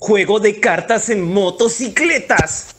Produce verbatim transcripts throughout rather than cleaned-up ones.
Juego de cartas en motocicletas.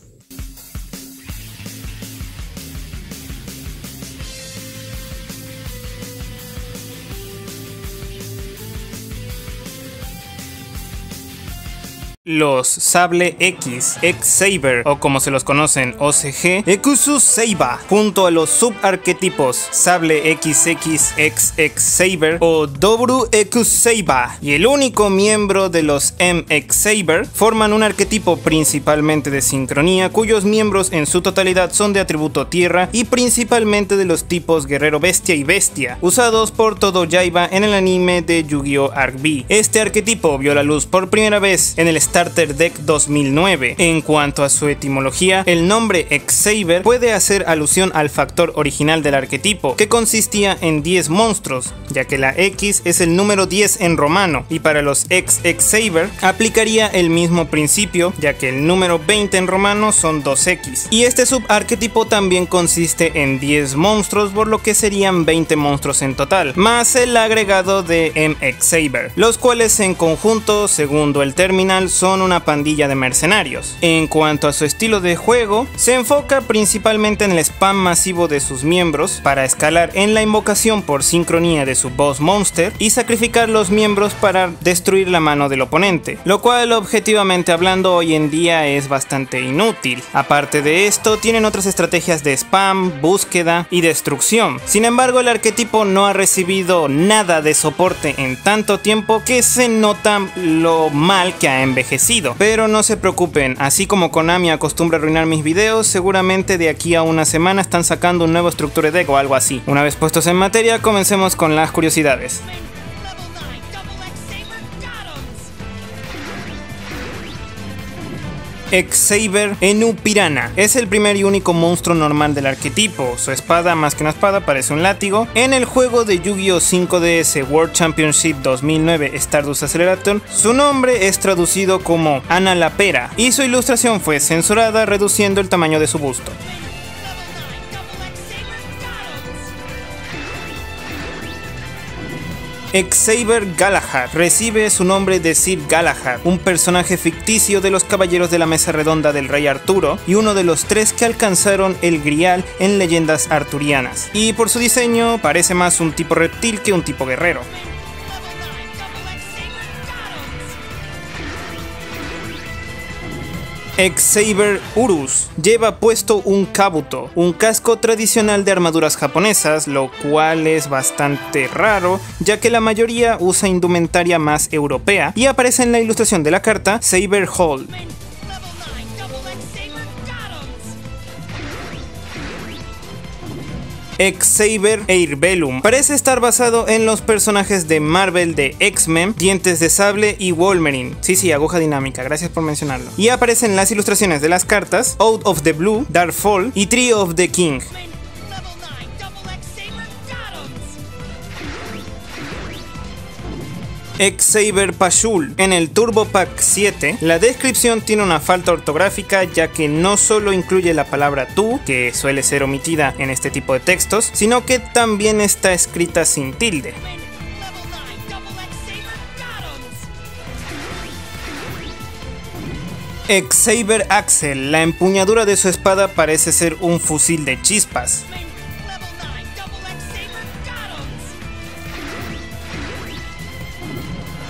Los Sable X, X-Saber o como se los conocen O C G, Ekusu Seiba, junto a los subarquetipos Sable equis equis, equis equis-Saber o Dobru Ekusu Seiba y el único miembro de los M X-Saber, forman un arquetipo principalmente de sincronía cuyos miembros en su totalidad son de atributo tierra y principalmente de los tipos guerrero bestia y bestia, usados por todo Yaiba en el anime de Yu-Gi-Oh! Arc-V. Este arquetipo vio la luz por primera vez en el Starter Deck dos mil nueve. En cuanto a su etimología, el nombre X-Saber puede hacer alusión al factor original del arquetipo, que consistía en diez monstruos, ya que la X es el número diez en romano, y para los equis equis-Saber aplicaría el mismo principio, ya que el número veinte en romano son dos equis. Y este subarquetipo también consiste en diez monstruos, por lo que serían veinte monstruos en total, más el agregado de M X-Saber, los cuales en conjunto, según Duel Terminal, son una pandilla de mercenarios. En cuanto a su estilo de juego, se enfoca principalmente en el spam masivo de sus miembros para escalar en la invocación por sincronía de su boss monster y sacrificar los miembros para destruir la mano del oponente, lo cual objetivamente hablando hoy en día es bastante inútil. Aparte de esto, tienen otras estrategias de spam, búsqueda y destrucción. Sin embargo, el arquetipo no ha recibido nada de soporte en tanto tiempo que se nota lo mal que ha envejecido. Pero no se preocupen, así como Konami acostumbra arruinar mis videos, seguramente de aquí a una semana están sacando un nuevo Structure Deck o algo así. Una vez puestos en materia, comencemos con las curiosidades. X-Saber Enu Pirana es el primer y único monstruo normal del arquetipo. Su espada, más que una espada, parece un látigo. En el juego de Yu-Gi-Oh! cinco D S World Championship dos mil nueve Stardust Accelerator, su nombre es traducido como Ana la Pera y su ilustración fue censurada, reduciendo el tamaño de su busto. Ex-Saber Galahad recibe su nombre de Sir Galahad, un personaje ficticio de los Caballeros de la Mesa Redonda del Rey Arturo y uno de los tres que alcanzaron el Grial en leyendas arturianas, y por su diseño parece más un tipo reptil que un tipo guerrero. Ex-Saber Urus lleva puesto un Kabuto, un casco tradicional de armaduras japonesas, lo cual es bastante raro, ya que la mayoría usa indumentaria más europea, y aparece en la ilustración de la carta Saber Hall. Ex-Saber Airbellum parece estar basado en los personajes de Marvel de X-Men, Dientes de Sable y Wolverine. Sí, sí, aguja dinámica, gracias por mencionarlo. Y aparecen las ilustraciones de las cartas Out of the Blue, Darkfall y Tree of the King. X-Saber Pashul. En el Turbo Pack siete, la descripción tiene una falta ortográfica, ya que no solo incluye la palabra tú, que suele ser omitida en este tipo de textos, sino que también está escrita sin tilde. X-Saber Axel. La empuñadura de su espada parece ser un fusil de chispas.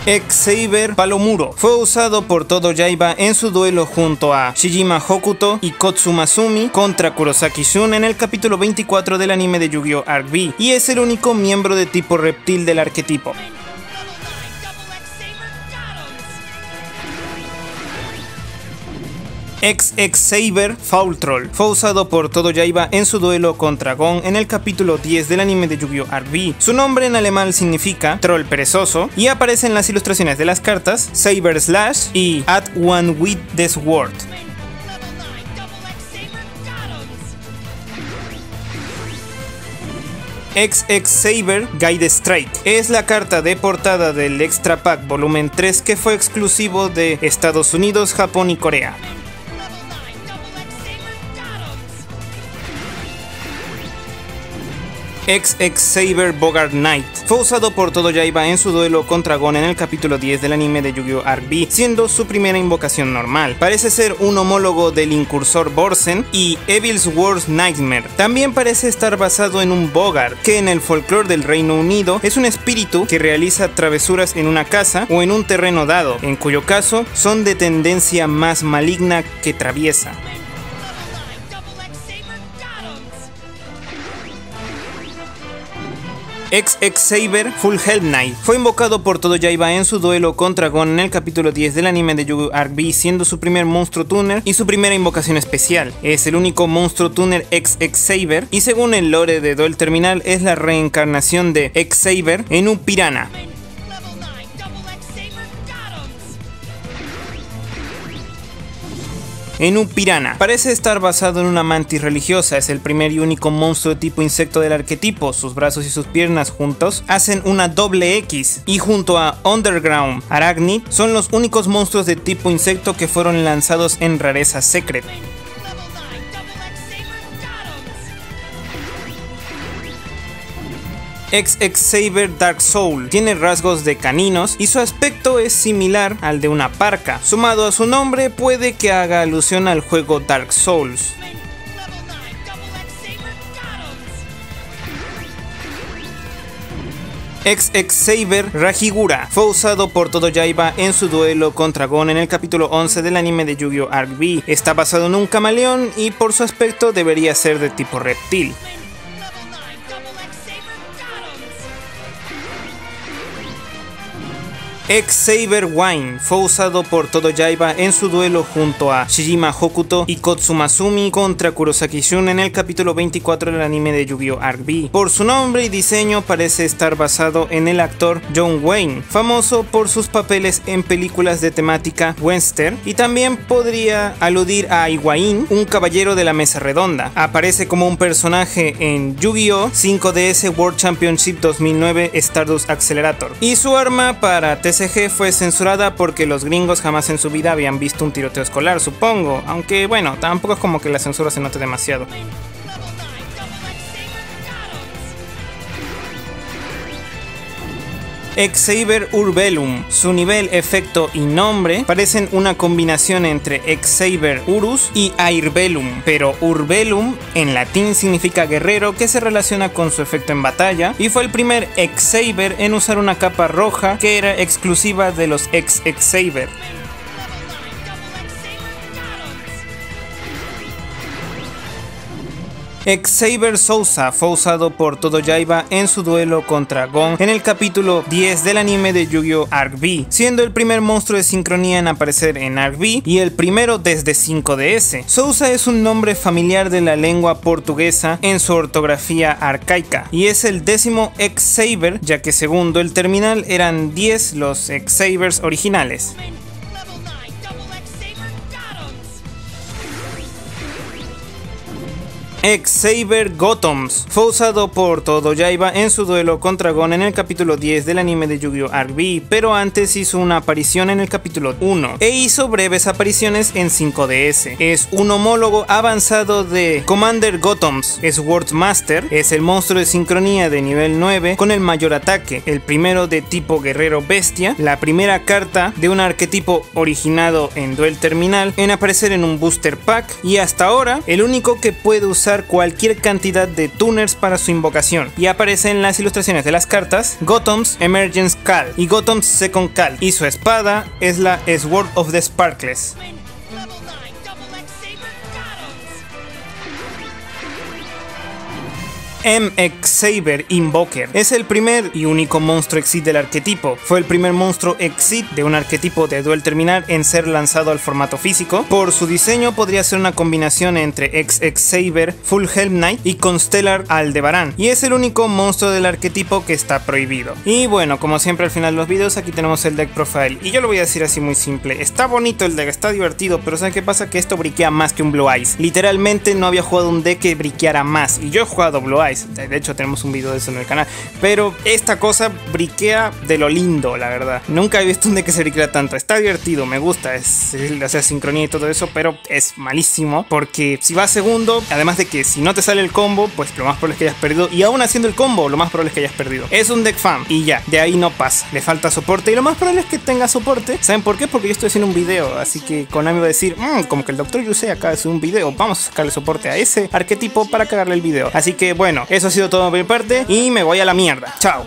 X-Saber Palomuro fue usado por todo Yaiba en su duelo junto a Shijima Hokuto y Kotsumasumi contra Kurosaki Shun en el capítulo veinticuatro del anime de Yu-Gi-Oh! Arc-V, y es el único miembro de tipo reptil del arquetipo. X X-Saber Faultroll fue usado por todo Yaiba en su duelo contra Gon en el capítulo diez del anime de Yu-Gi-Oh! Arc-V. Su nombre en alemán significa troll perezoso y aparece en las ilustraciones de las cartas Saber Slash y At One With The Sword. X X-Saber Guide Strike es la carta de portada del Extra Pack Volumen tres que fue exclusivo de Estados Unidos, Japón y Corea. equis equis-Saber Bogart Knight. Fue usado por todo Yaiba en su duelo contra Gon en el capítulo diez del anime de Yu-Gi-Oh! R B, siendo su primera invocación normal. Parece ser un homólogo del incursor Borsen y Evil's Worst Nightmare. También parece estar basado en un Bogart, que en el folclore del Reino Unido es un espíritu que realiza travesuras en una casa o en un terreno dado, en cuyo caso son de tendencia más maligna que traviesa. equis equis-Saber Full-Helm Knight fue invocado por todo Yaiba en su duelo contra Gon en el capítulo diez del anime de Yu-Gi-Oh! R B, siendo su primer monstruo tuner y su primera invocación especial. Es el único monstruo tuner equis equis-Saber y, según el lore de Duel Terminal, es la reencarnación de X-Saber Enu Pirana. Enu Pirana parece estar basado en una mantis religiosa. Es el primer y único monstruo tipo insecto del arquetipo. Sus brazos y sus piernas juntos hacen una doble X, y junto a Underground Arachnid son los únicos monstruos de tipo insecto que fueron lanzados en rareza secret. equis equis-Saber Dark Soul tiene rasgos de caninos y su aspecto es similar al de una parca. Sumado a su nombre, puede que haga alusión al juego Dark Souls. equis equis-Saber Rajigura fue usado por todo Yaiba en su duelo contra Gon en el capítulo once del anime de Yu-Gi-Oh! Arc-V. Está basado en un camaleón y por su aspecto debería ser de tipo reptil. X-Saber Wine fue usado por todo Yaiba en su duelo junto a Shijima Hokuto y Kotsumasumi contra Kurosaki Shun en el capítulo veinticuatro del anime de Yu-Gi-Oh! R B. Por su nombre y diseño parece estar basado en el actor John Wayne, famoso por sus papeles en películas de temática western, y también podría aludir a Higuaín, un caballero de la Mesa Redonda. Aparece como un personaje en Yu-Gi-Oh! cinco D S World Championship dos mil nueve Stardust Accelerator, y su arma para T C fue censurada porque los gringos jamás en su vida habían visto un tiroteo escolar, supongo, aunque bueno, tampoco es como que la censura se note demasiado. Ex-Saber Urbellum. Su nivel, efecto y nombre parecen una combinación entre Ex-Saber Urus y Airbellum, pero Urbellum en latín significa guerrero, que se relaciona con su efecto en batalla, y fue el primer Ex-Saber en usar una capa roja que era exclusiva de los equis equis-Saber. Ex-Saber Sousa fue usado por todo Yaiba en su duelo contra Gon en el capítulo diez del anime de Yu-Gi-Oh! Arc-V, siendo el primer monstruo de sincronía en aparecer en Arc-V y el primero desde cinco D S. Sousa es un nombre familiar de la lengua portuguesa en su ortografía arcaica, y es el décimo Ex-Saber, ya que según el terminal eran diez los Ex-Sabers originales. Ex-Saber Gotoms fue usado por todo Yaiba en su duelo contra Gon en el capítulo diez del anime de Yu-Gi-Oh! R B, pero antes hizo una aparición en el capítulo uno e hizo breves apariciones en cinco D S. Es un homólogo avanzado de Commander Gotoms, es Swordmaster, es el monstruo de sincronía de nivel nueve con el mayor ataque, el primero de tipo guerrero bestia, la primera carta de un arquetipo originado en Duel Terminal en aparecer en un booster pack, y hasta ahora el único que puede usar cualquier cantidad de tuners para su invocación, y aparece en las ilustraciones de las cartas Gotoms Emergence Call y Gotoms Second Call, y su espada es la Sword of the Sparkles. M X-Saber Invoker es el primer y único monstruo Exit del arquetipo. Fue el primer monstruo Exit de un arquetipo de Duel Terminal en ser lanzado al formato físico. Por su diseño podría ser una combinación entre equis equis-Saber Full-Helm Knight y Constellar Aldebarán, y es el único monstruo del arquetipo que está prohibido. Y bueno, como siempre al final de los videos, aquí tenemos el deck profile, y yo lo voy a decir así muy simple: está bonito el deck, está divertido, pero ¿saben qué pasa? Que esto briquea más que un Blue Eyes. Literalmente no había jugado un deck que briqueara más, y yo he jugado Blue Eyes. Eyes. De hecho tenemos un video de eso en el canal. Pero esta cosa briquea de lo lindo, la verdad. Nunca he visto un deck que se briquea tanto. Está divertido, me gusta, es, es, o sea, sincronía y todo eso, pero es malísimo. Porque si vas segundo, además de que si no te sale el combo, pues lo más probable es que hayas perdido. Y aún haciendo el combo, lo más probable es que hayas perdido. Es un deck fan y ya, de ahí no pasa. Le falta soporte y lo más probable es que tenga soporte. ¿Saben por qué? Porque yo estoy haciendo un video, así que Konami va a decir, mmm, como que el doctor Yusei acaba de hacer un video, vamos a sacarle soporte a ese arquetipo para cagarle el video. Así que bueno, eso ha sido todo por mi parte y me voy a la mierda. Chao.